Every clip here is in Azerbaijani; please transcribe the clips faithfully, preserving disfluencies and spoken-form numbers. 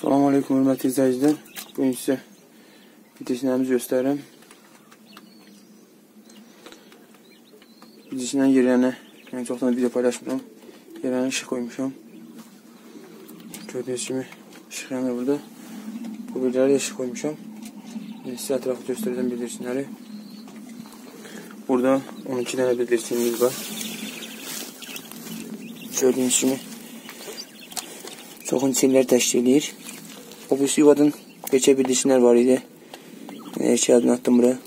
Salam aleyküm, hürmətli izləyiciler. Bugün sizə bitirsinəmizi göstərirəm. Bitirsinən yerlerinə, yəni çoxdan video paylaşmıram. Yerlerinə ışıq koymuşam. Gördüyünüz kimi ışıq yanır burada. Bu bilgilərə ışıq koymuşam. Sizə ətrafı göstərəcəm bildirsinləri. Burada on iki tane bildirsinimiz var. Gördüyünüz kimi çoxun çillər təşkil edir. Obüsü yuvadan erkek bildirsinler var idi. Erkek adını attım buraya.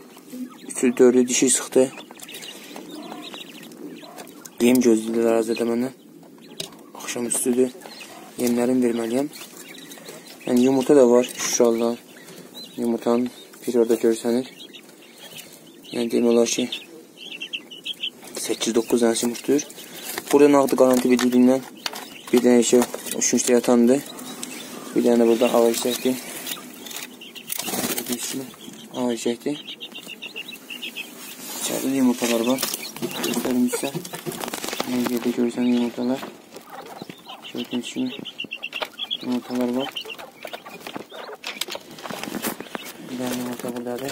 üç dördü dişi sıxdı. Yem gözləyirlər hazırda məndən. Akşam üstüdür. Yemlərim verməliyəm. Yani yumurta da var. İnşallah. Yumurtanın bir orada görsənir. Yani deyim olar ki səkkiz doqquz tanesi yumurtdur. Burada nağdı garanti bildirdiyindən bir tane erkek üçüncü yatandı. Bir tane burada hava erkekdir. Hava erkekdir. İçeride yumurtalar var. Görmüşsə. Yerdə görürsən yumurtalar. Gördüyünüz kimi yumurtalar var. Bir tane yumurta buradadır.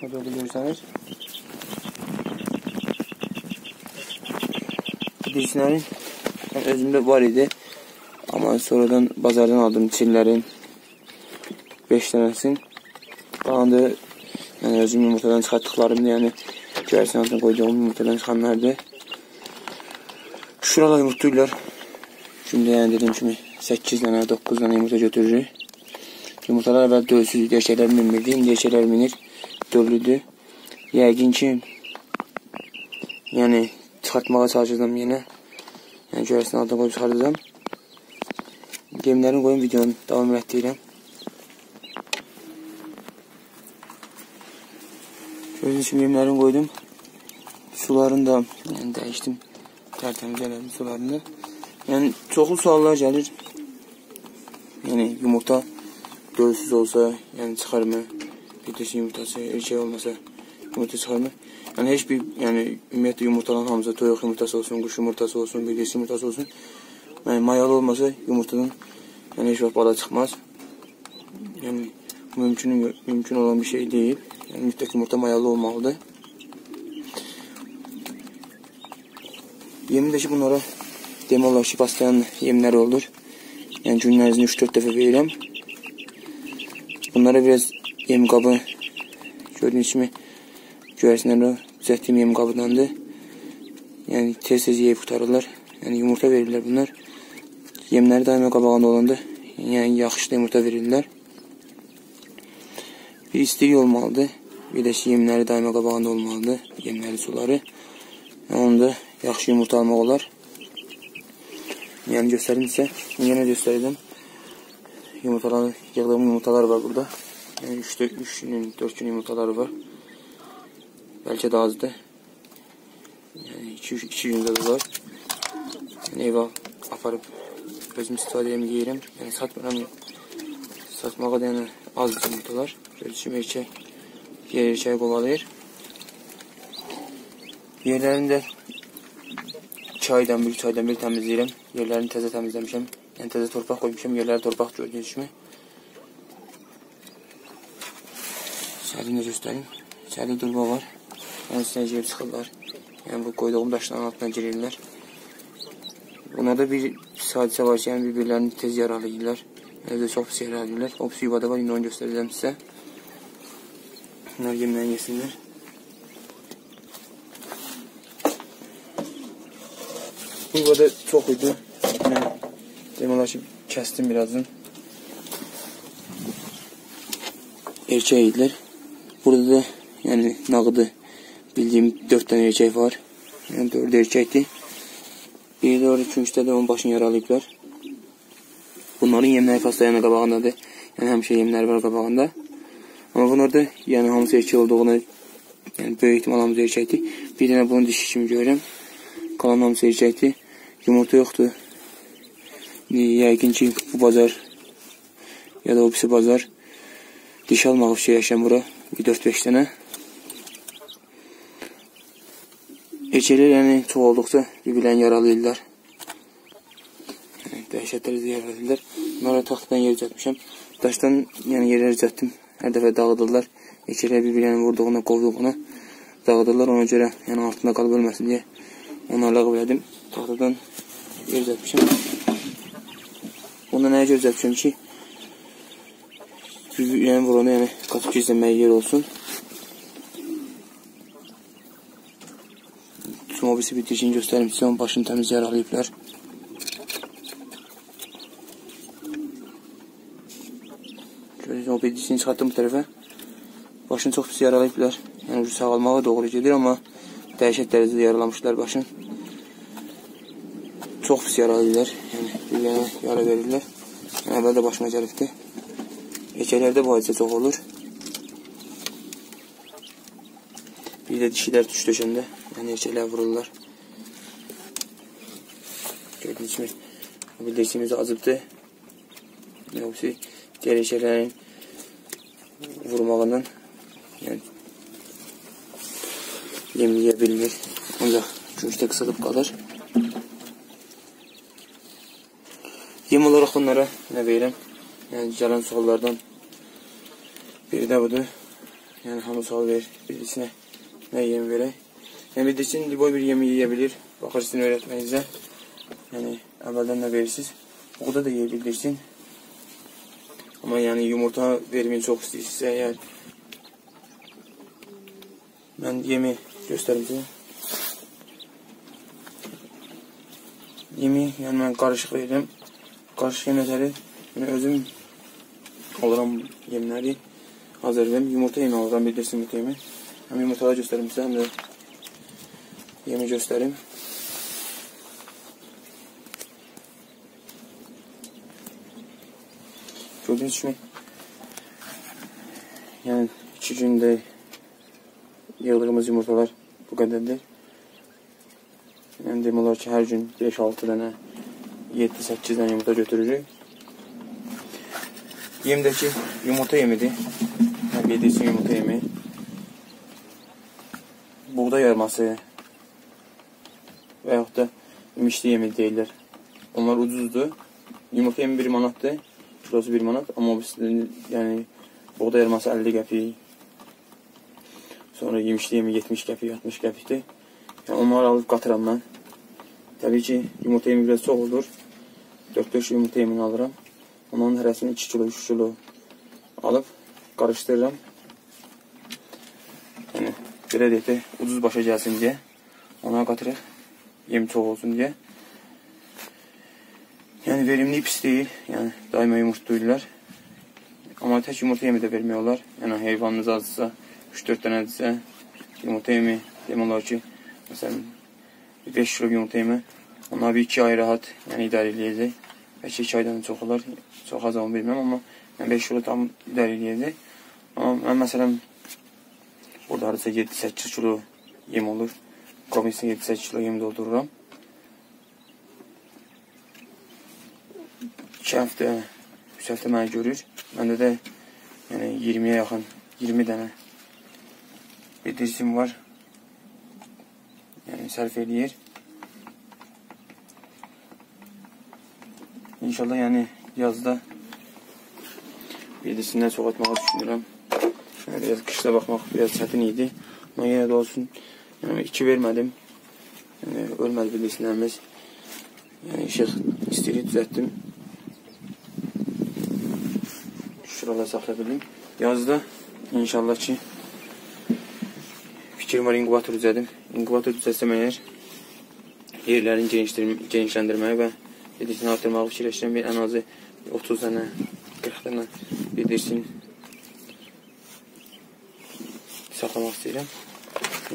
Burada bu görsənir. Bildirsinlərin özümdə var idi. Ama sonradan bazardan aldım çillərin beş tanesini. Daha da yani özüm yumurtadan çıxartdıqlarımdı. Yani görsən altına koyduğum yumurtadan çıxanlardı. Şurada yumurtdurlar. Şimdi yani dediğim kimi səkkiz tane doqquz tane yumurta götürürük. Yumurtalar evvel dövsüzdü. Erkekler minmirdi. İndi erkekler minir. Dövlüdür. Yəqin ki yani çıxartmağa çalışacağım yine. Yani görsən altına koyup çıxartacağım. Yemlərini koyun videonu devam etdirəm. Gördüyünüz kimi yemlərini koydum. Sularını da yani değiştim. Tertemiz elədim sularını da. Yani çoxlu suallar gelir. Yani yumurta dövsüz olsa yani çıxar mı? Bildirsin yumurtası, erkek olmasa yumurta çıxar mı? Yani heç bir yani ümumiyyətlə yumurtaların hamısı, toyuq yumurtası olsun, quş yumurtası olsun, bildirsin yumurtası olsun. Yani mayalı olmasa yumurtadan yani heç vaxt bala çıxmaz. Yani mümkün, mümkün olan bir şey değil. Yani mütləq yumurta mayalı olmalıdır. Yemin də ki bunlara demək olar ki paslayan yemlər olur. Yani günün ərzində üç dörd dəfə verirəm. Bunlara biraz yem qabı gördüyünüz kimi görəsinlər o düzəltdiyim yem qabıdandır. Yani tez-tez yeyib qutarırlar. Yani yumurta verirlər bunlar. Yemləri daima qabağında olanda yani yaxşı yumurta verirlər. Bir istilik olmalıdır. Bir de ki yemləri daima qabağında olmalıdır. Yemləri, suları. Yani onda yaxşı yumurta almaq olar. Yani göstərim sizə. Yenə göstərim. Yumurtalar, yığdığım yumurtalar var burada. Yani üç günün, dörd günün yumurtaları var. Belki daha azdır. Yani iki gündə də var. Yani eyvah aparıb özüm istadiyəm yeyirəm. Yani satmıram. Satmağa da yani az yumurtalar. Görüşüm erkek yer erkeği kovalayır. Yerlerini de iki aydan bir, üç aydan bir temizleyirəm. Yerlerini təzə temizlemişim. Yani təzə torpaq koymuşum. Yerleri torpaq gördüyünüz kimi. İçeride göstereyim. İçeride durma var. Onun üstüne girip çıxırlar. Yani bu koyduğum daşların altına girirlər. Onlarda bir hadisə var ki, yani birbirlerini tez yaralayırlar. Yani de çok pis yaralayırlar. O pis yuvada var. İndi onu göstereceğim sizə. Bunlar yemlərini yesinlər. Bu yuvada çox idi. Yani, demək olar ki, kəstim birazdan. Erkek idilər. Burada da yani nağdı bildiyim dörd tane erkek var. Yani dörd erkekdir. Bir de orada üçüncüdə də onun başını yaralayıblar. Bunların yemləri paslayana qabağındadır. Yani həmişə yemləri var qabağında. Ama bunlar da yani hamısı erkek olduğuna yani büyük ihtimal hamısı erkekdir. Bir tane bunu dişi kimi görürəm. Kalan hamısı erkekdir. Yumurta yoxdur. Yəqin ki bu bazar ya da o birisi bazar diş almaq üçün yaşayam bura. dörd beş tane. Gecələrini çox olduqca bir-birlərini yaralayırlar. Dəhşətləri ziyar edirlər. Bunlara taxtadan yer düzəltmişəm. Daşdan yəni yerlər düzəltdim. Hər dəfə dağıdırlar. Gecələr bir-birlərini vurduğunu, qovduğunu dağıdırlar. Ona görə yəni altında qalıb ölməsin deyə onlarla qoyardım. Taxtadan yer düzəltmişəm. Onda nəyə görə düzəltmişəm ki, yəni buranı yəni qatıb gizlənməyə yer olsun. Mobisi bitirişini göstərim sizə, onun başını təmiz yaralayıblar. Görürsünüz, o bitirişini çıxartdım bu tərəfə. Başını çox pis yaralayıblar. Yəni, ucu sağalmağa doğru gedir, amma dəhşət dərəcədə yaralamışlar başını. Çox pis yaralayırlar. Yəni, birlərinə yara verirlər. Yəni, əvvəl də başıma gəlibdir. Ekələrdə bu hadisə çox olur. Bir də dişilər tuş döşəndə, yəni erkəklər vururlar. Gördüyünüz kimi, bildirsiniz acıbdır. Yoxsa digər erkəklərin vurmağından yəni yemləyə bilmir. Ancaq kökdə qısadıb qalır. Yem olaraq onlara nə verirəm? Yəni gələn suallardan biri də budur. Yəni hamı sual verir birisinə. Nə yem verək? Yəni, bildirsin, boy bir yemi yeyə bilir. Baxır sizin öyrətməyinizə. Yəni, əvvəldən nə verirsiniz? Oğda da yeyə bildirsin. Amma, yəni, yumurta vermeyi çox istəyirsə, yəni... Mən yemi göstərim sizə. Yemi, yəni, mən qarışıq verirəm. Qarışıq yemətəri. Yəni, özüm alıram yemləri. Hazır edəm. Yumurta yemi alıram, bildirsin yumurta yemi. Həm yumurtaları göstərim sizə, həm də yemi göstərim. Gördüyünüz kimi, yəni iki gündə yığdığımız yumurtalar bu qədərdir. Yəni demək olar ki, hər gün beş altı dənə, yeddi səkkiz dənə yumurta götürürük. Yemdəki yumurta yemidir. Yəni bildirsiniz yumurta yemi. Buğda yarması və yaxud da imişli yemi deyirlər. Onlar ucuzdur. Yumurta yemi bir manatdır. Kilosu bir manat. Amma yəni, buğda yarması əlli qəpik. Sonra imişli yemi yetmiş qəpik, altmış qəpikdir. Yəni, onları alıb qatıram mən. Təbii ki, yumurta yemi biraz çox olur. dörd beş yumurta yemini alıram. Onların hərəsini iki kilo, üç kilo alıb qarışdırıram. Yəni, belə deyək də, ucuz başa gəlsin deyə ona qatırıq, yem çox olsun deyə. Yəni verimli pis deyil, yəni daima yumurta duyurlar. Amma tək yumurta yemi də vermək olar. Yəni heyvanınız azsa, üç dörd dənədirsə yumurta yemi demək olar ki, məsələn beş kilo yumurta yemi, ona bir iki ay rahat yəni idarə eləyəcək. Bəlkə iki aydan çox olar, çox az onu bilməm, amma yəni, beş kilo tam idarə eləyəcək. Amma mən məsələn burada arası yeddi səkkiz kilo yem olur. Komisini yeddi səkkiz kilo yem doldururam. iki həftə, üç həftə məni görür. Məndə də yəni, iyirmiyə yaxın, iyirmi dənə bildiricim var. Yəni, sərf eləyir. İnşallah yəni, yazda bildiricindən çox atmağı düşünürəm. Biraz qışda baxmaq biraz çətin idi. Ama yenə də olsun. Yəni, iki vermədim. Yəni, ölmədi bildiricilərimiz. Yəni, işıq istəyirlik düzəltdim. Şuraları saxla bildim. Yazda inşallah ki fikrim var, inkubator düzəldim. İnkubator düzəlsəm əgər yerlərini genişləndirməyi və bildiricini artırmağı fikirləşirəm. Bir ən azı otuz dənə, qırx dənə bildiricini saxlamaq istəyirəm.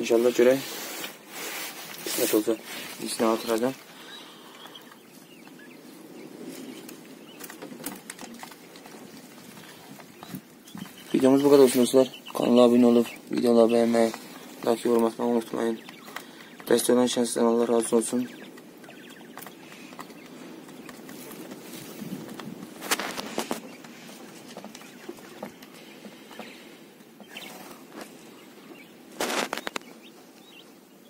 İnşallah görək qismət olacaq. İçinə artıracam. Videomuz bu qədər olsun dostlar. Kanala abunə olub, videoları bəyənməyi, like, yorum atmağı unutmayın. Dəstək olan şəxslərə Allah razı olsun.